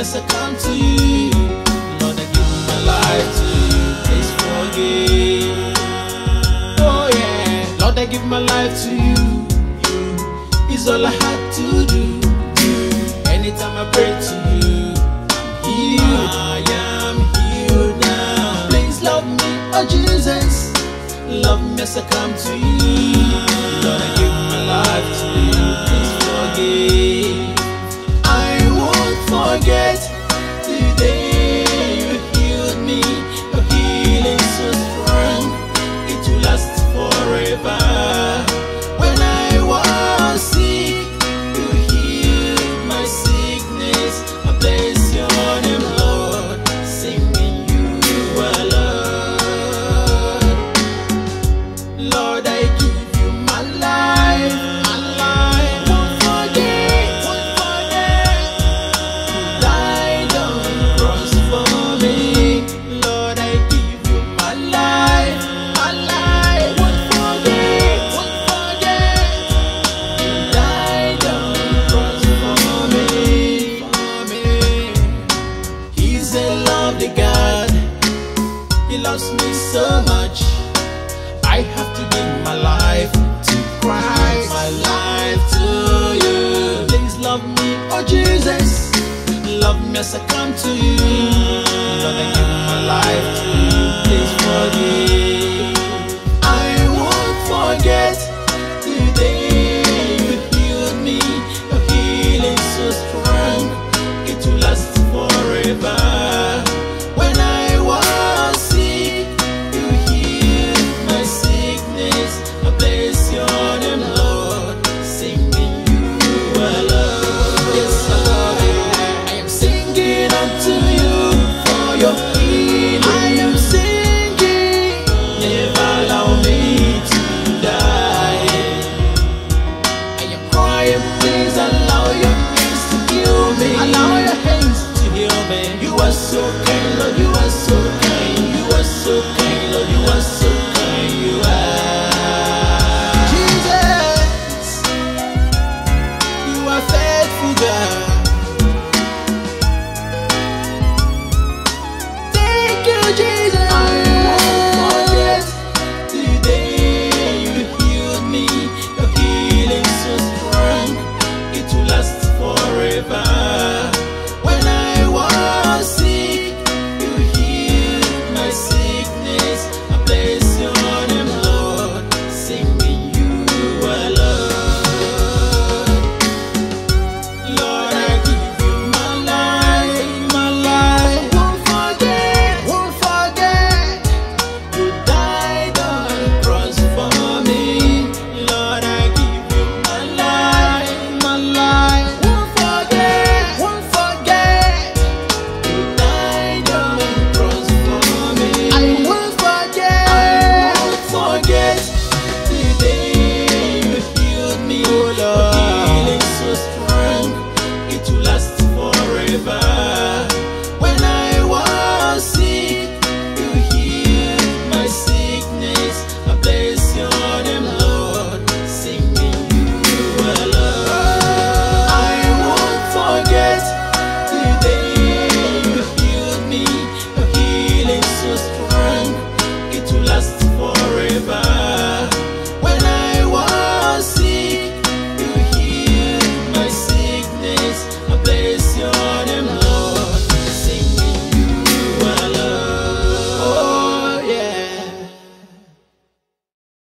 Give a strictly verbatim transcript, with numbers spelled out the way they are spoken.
darkness I come to you. Lord, I give my life to you, please forgive. Oh yeah, Lord, I give my life to you. You is all I had to do. Anytime I pray to you, I'm healed. I am healed now. Please love me, oh Jesus. Love me as I come to you. Lord, I give my life to you. Please forgive. I won't forget the day you healed me. Your healing so strong, it will last forever. When I was sick, you healed my sickness. I bless your name, Lord. Singing you are Lord. Lord, I give you my life. Loves me so much, I have to give my life to Christ, my life to you. Please love me, oh Jesus. Love me as I come to you. Lord, I give my life to you. Please forgive.